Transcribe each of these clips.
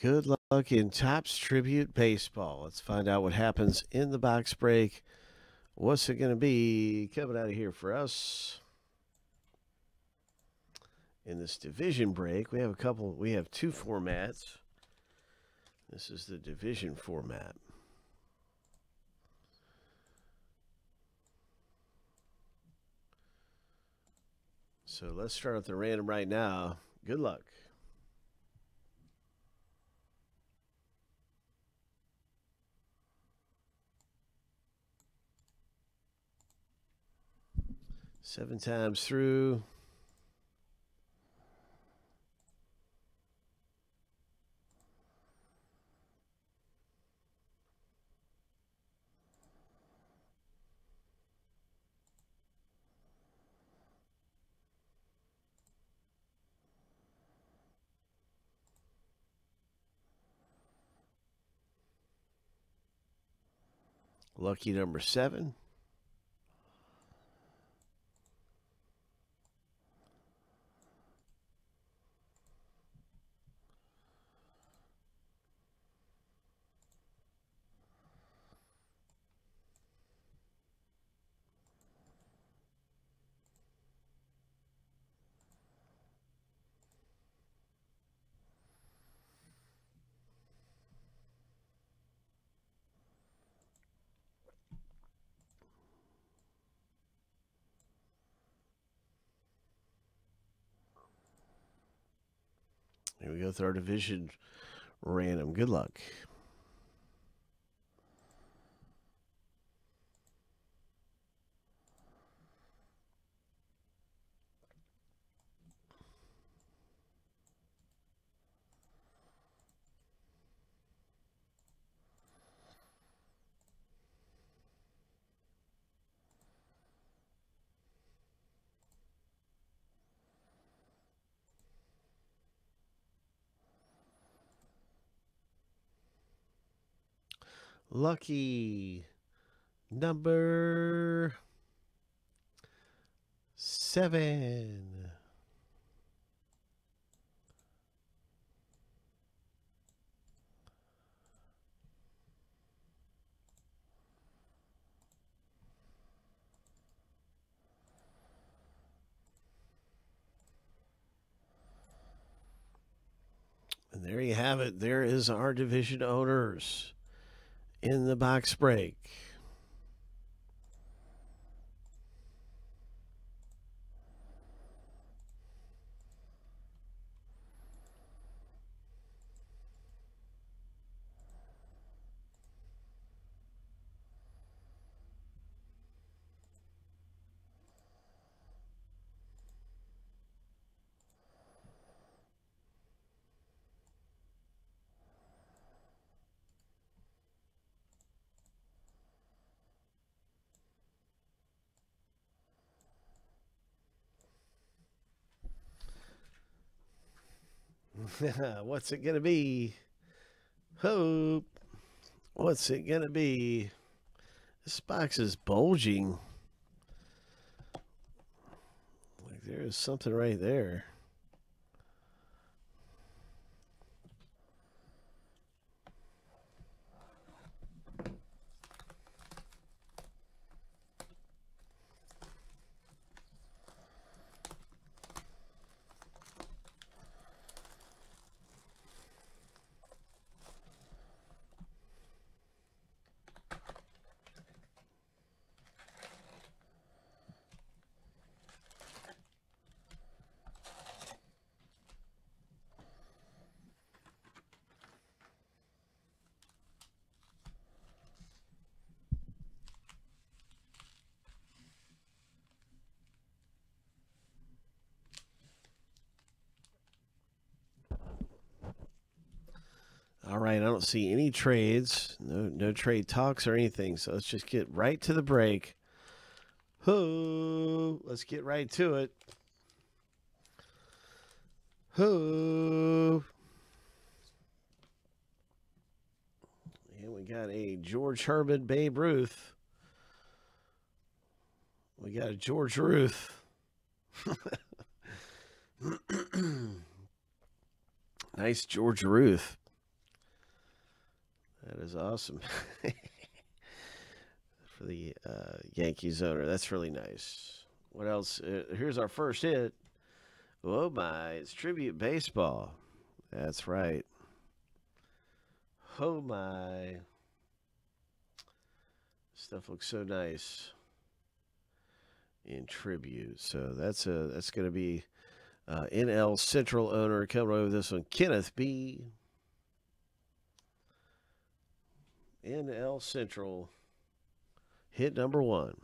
Good luck in Topps Tribute Baseball. Let's find out what happens in the box break. What's it going to be coming out of here for us? In this division break, we have a couple, we have two formats. This is the division format. So let's start with the random right now. Good luck. Seven times through. Lucky number 7. Here we go with our division random. Good luck. Lucky number 7. And there you have it. There is our division owners in the box break. What's it gonna be? Hope. What's it gonna be? This box is bulging. Like there is something right there. All right, I don't see any trades, no trade talks or anything, so let's just get right to the break. Who? Let's get right to it. Who? And we got a George Herbert Babe Ruth. We got a George Ruth. Nice George Ruth. That is awesome. For the Yankees owner. That's really nice. What else? Here's our first hit. Oh, my. It's Tribute Baseball. That's right. Oh, my. Stuff looks so nice in Tribute. So that's going to be NL Central owner. Coming over this one, Kenneth B. NL Central hit number one.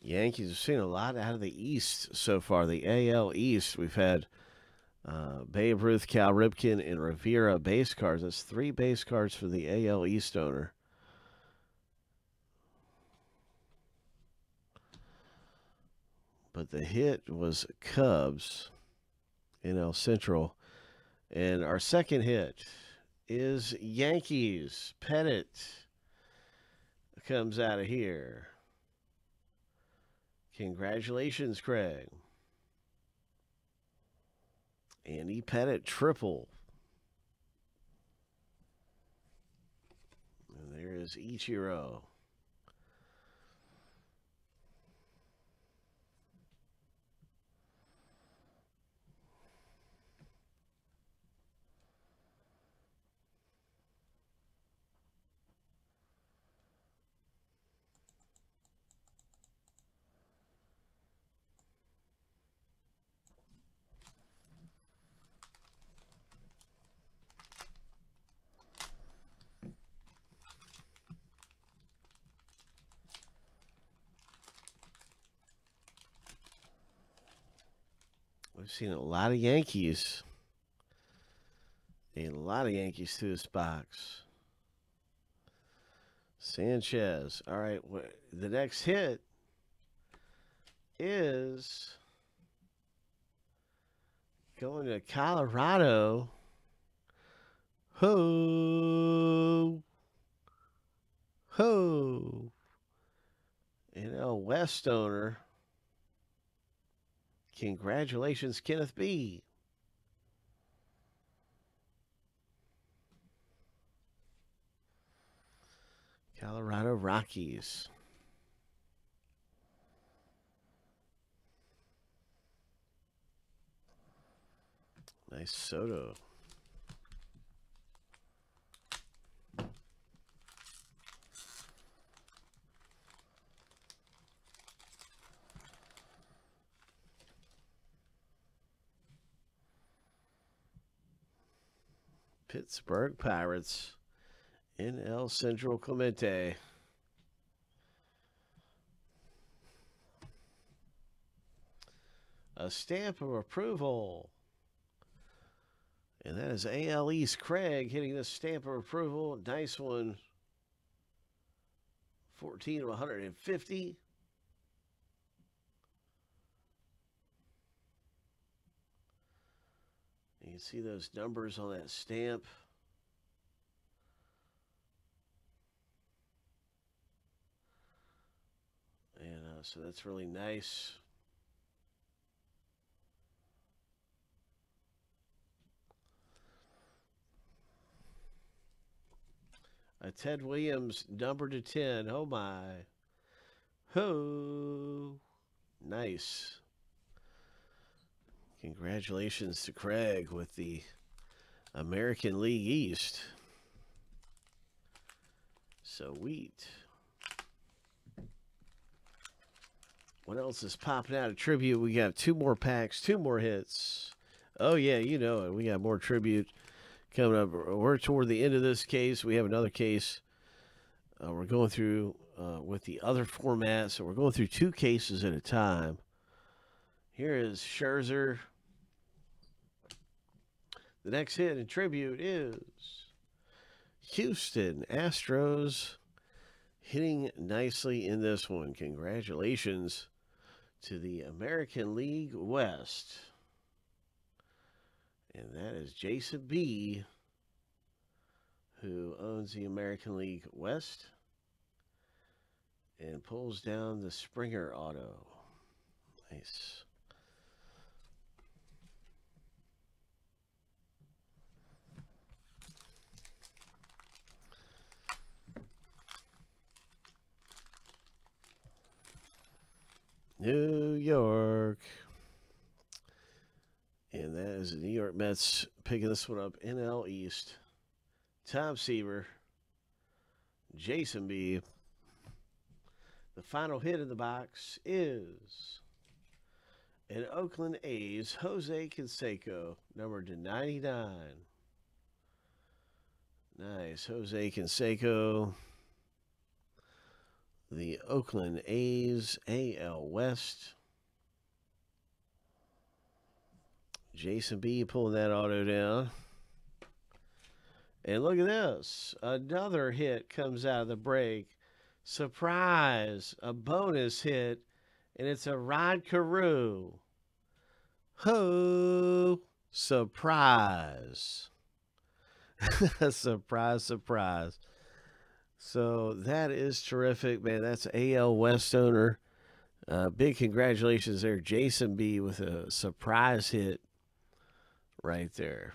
Yankees have seen a lot out of the East so far. The AL East, we've had Babe Ruth, Cal Ripken, and Rivera base cards. That's three base cards for the AL East owner. But the hit was Cubs, NL Central. And our second hit is Yankees. Pettit comes out of here. Congratulations, Craig. Andy Pettit, triple. And there is Ichiro. We've seen a lot of Yankees. A lot of Yankees through this box. Sanchez. All right. The next hit is going to Colorado. Ho. Ho. NL West owner. Congratulations, Kenneth B. Colorado Rockies. Nice Soto. Pittsburgh Pirates, NL Central, Clemente. A stamp of approval. And that is AL East Craig hitting this stamp of approval. Nice one. 14 of 150. You can see those numbers on that stamp. And so that's really nice. A Ted Williams number to 10. Oh, my. Ho. Nice. Congratulations to Craig with the American League East. So wheat. What else is popping out of Tribute? We got two more packs, two more hits. Oh, yeah, you know it. We got more Tribute coming up. We're toward the end of this case. We have another case. We're going through with the other formats. So we're going through two cases at a time. Here is Scherzer. The next hit in Tribute is Houston Astros hitting nicely in this one. Congratulations to the American League West. And that is Jason B. who owns the American League West and pulls down the Springer auto. Nice. New York. And that is the New York Mets picking this one up. NL East. Tom Seaver. Jason B. The final hit in the box is an Oakland A's Jose Canseco, numbered to 99. Nice. Jose Canseco. The Oakland A's, AL West. Jason B. pulling that auto down. And look at this. Another hit comes out of the break. Surprise. A bonus hit. And it's a Rod Carew. Ho. Surprise. Surprise, surprise. So that is terrific, man. That's AL West owner. Big congratulations there, Jason B. with a surprise hit right there.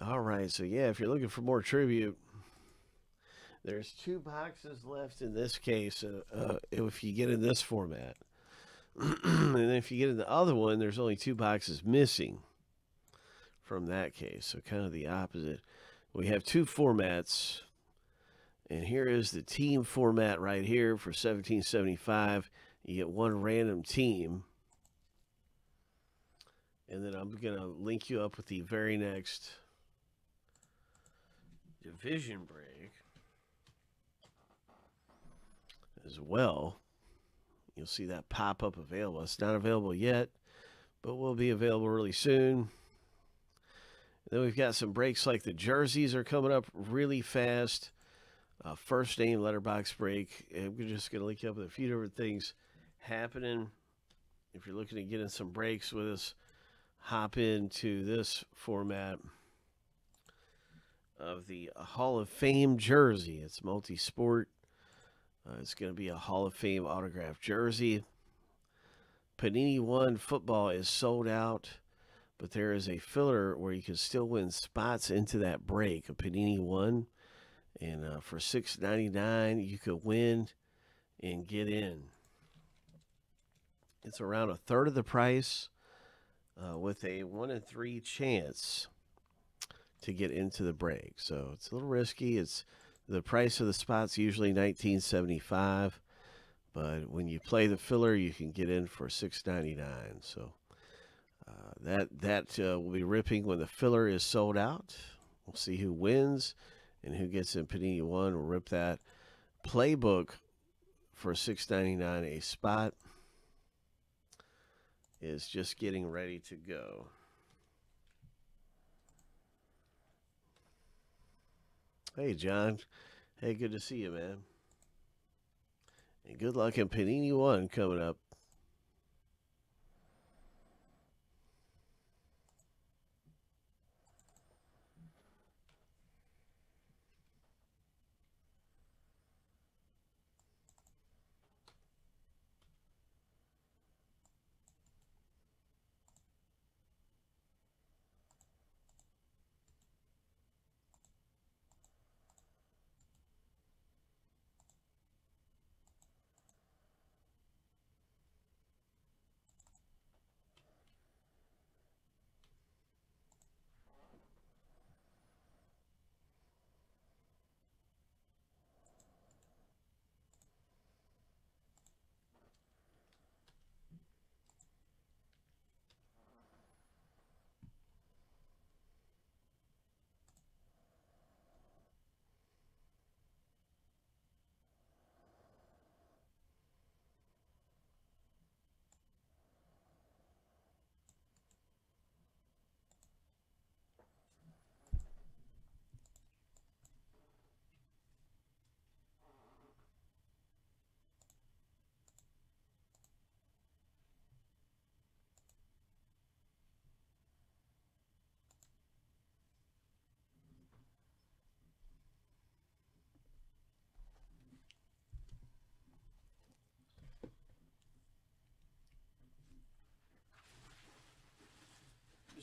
All right, so yeah, if you're looking for more tribute, there's two boxes left in this case if you get in this format. And if you get in the other one, there's only two boxes missing from that case. So kind of the opposite. We have two formats. And here is the team format right here for $17.75. You get one random team. And then I'm going to link you up with the very next division break as well. You'll see that pop up available. It's not available yet, but will be available really soon. And then we've got some breaks like the jerseys are coming up really fast. First name letterbox break. And we're just going to link you up with a few different things happening. If you're looking to get in some breaks with us, hop into this format of the Hall of Fame jersey. It's multi-sport. It's going to be a Hall of Fame autographed jersey. Panini One football is sold out, but there is a filler where you can still win spots into that break of Panini One. And for $6.99, you could win and get in. It's around a third of the price with a 1 in 3 chance to get into the break. So it's a little risky. It's the price of the spot's usually $19.75, but when you play the filler, you can get in for $6.99. So that will be ripping when the filler is sold out. We'll see who wins and who gets in Panini One. We'll rip that playbook for $6.99 a spot. Is just getting ready to go. Hey, John. Hey, good to see you, man. And good luck in Panini One coming up.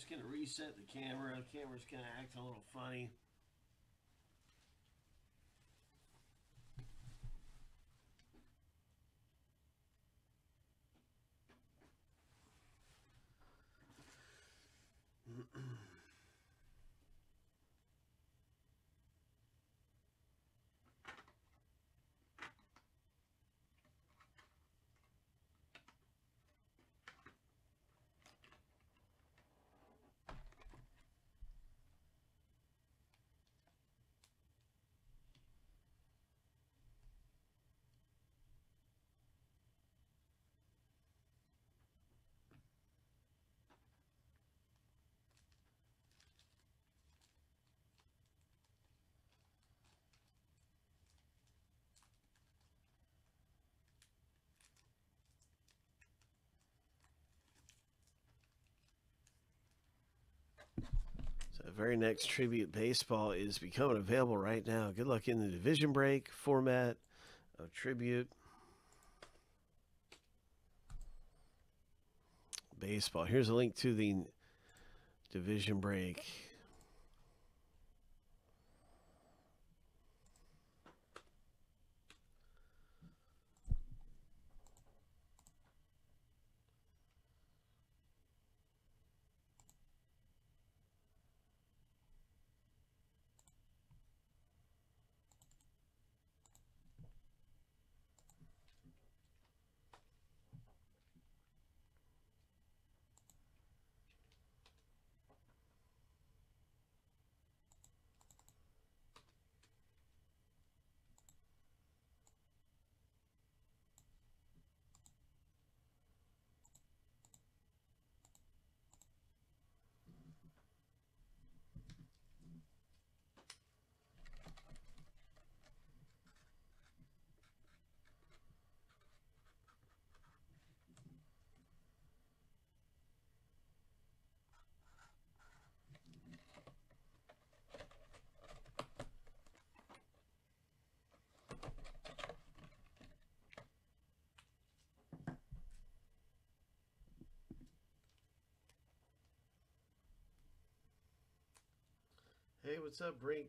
just going to reset the camera. The camera's going to act a little funny. The very next Tribute Baseball is becoming available right now. Good luck in the division break format of Tribute Baseball. Here's a link to the division break. Hey, what's up, Brink?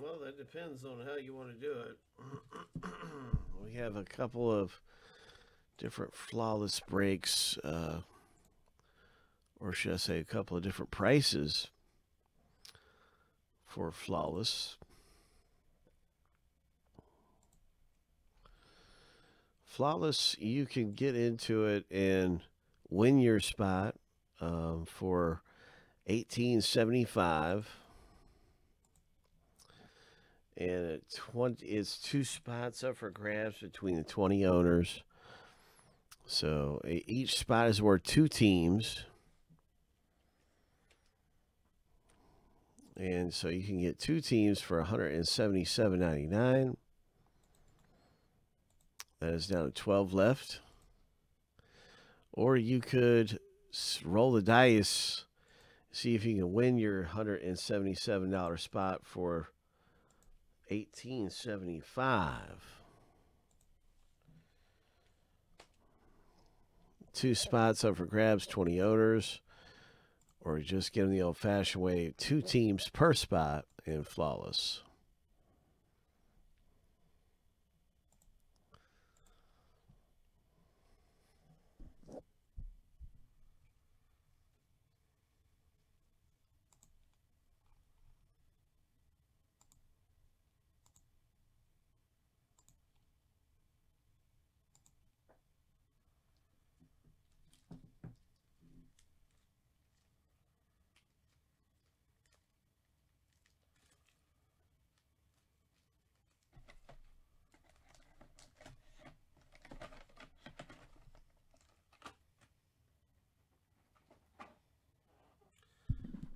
Well, that depends on how you want to do it. We have a couple of different flawless breaks, or should I say a couple of different prices for flawless. Flawless, you can get into it and win your spot for $18.75, and it's two spots up for grabs between the 20 owners. So each spot is worth two teams, and so you can get two teams for $177.99. That is down to 12 left, or you could roll the dice. See if you can win your $177 spot for $18.75. Two spots up for grabs, 20 owners, or just get them the old-fashioned way. Two teams per spot in flawless.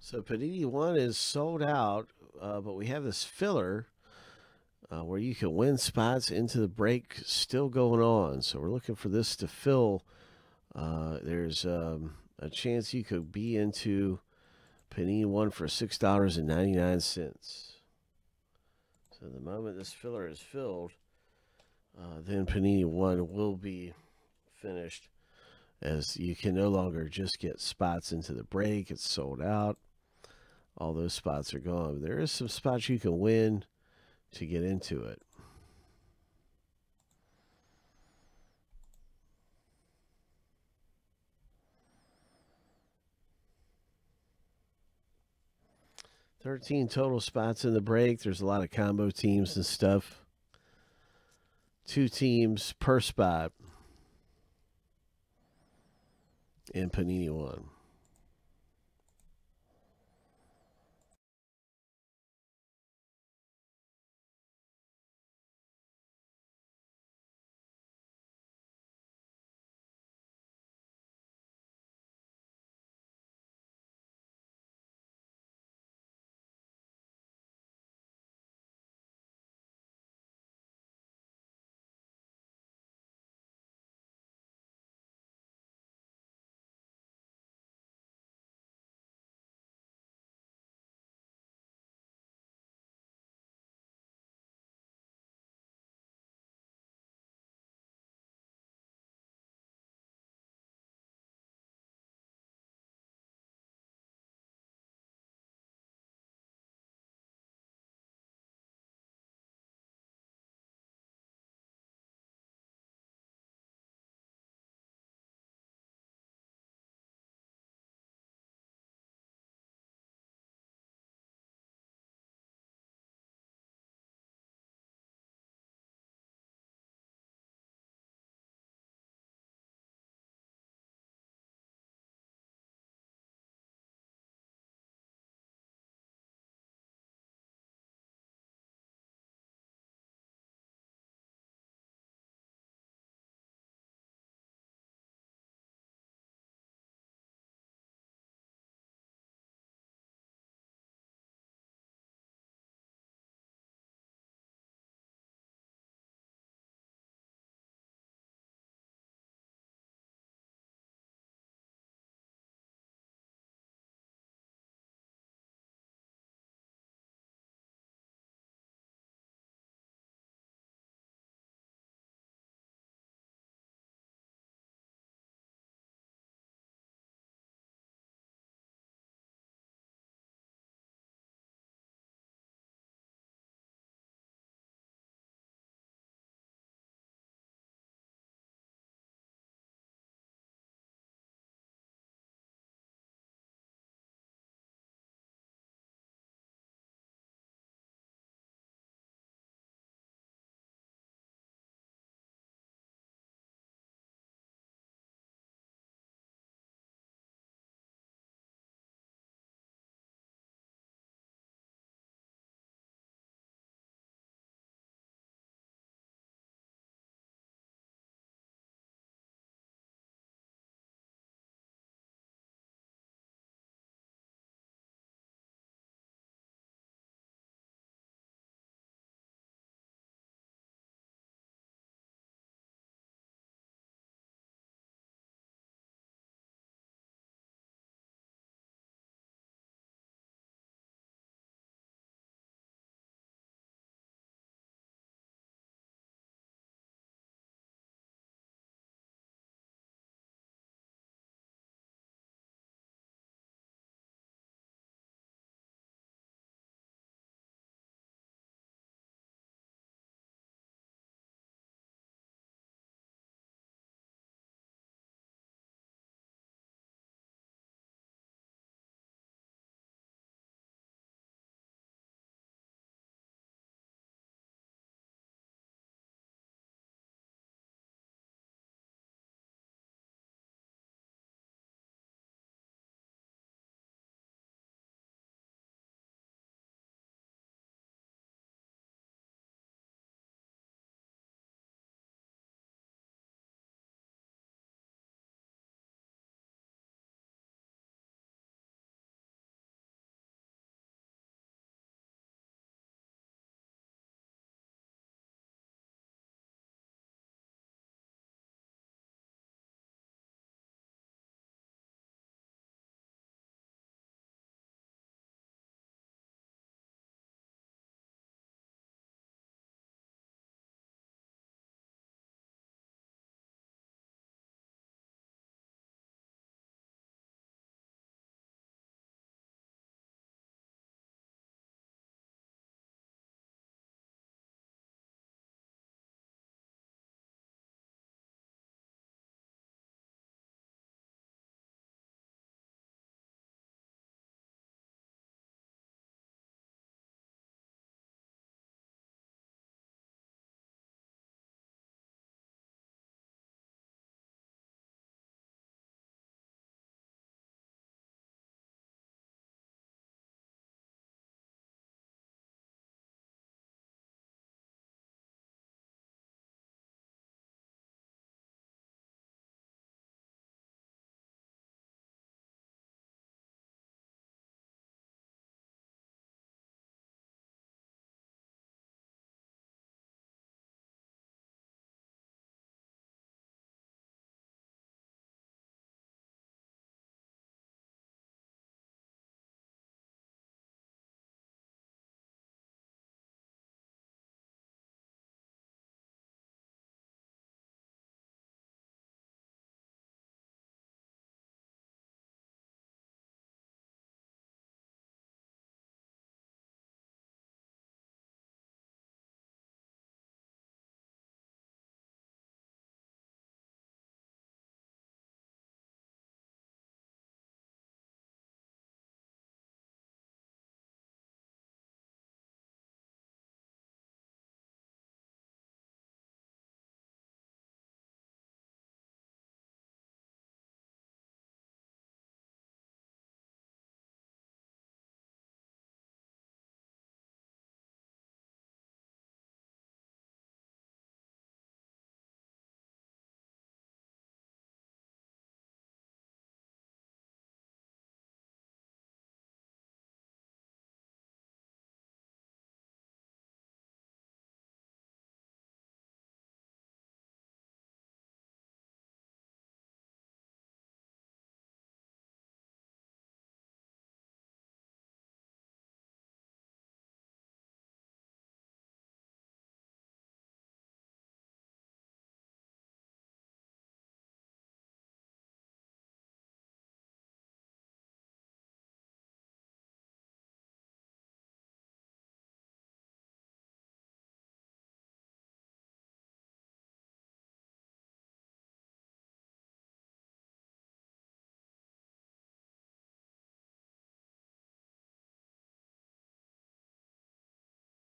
So Panini One is sold out, but we have this filler where you can win spots into the break still going on. So we're looking for this to fill. There's a chance you could be into Panini One for $6.99. So the moment this filler is filled, then Panini One will be finished. as you can no longer just get spots into the break. It's sold out. All those spots are gone. But there is some spots you can win to get into it. . 13 total spots in the break. There's a lot of combo teams and stuff. 2 teams per spot in Panini One.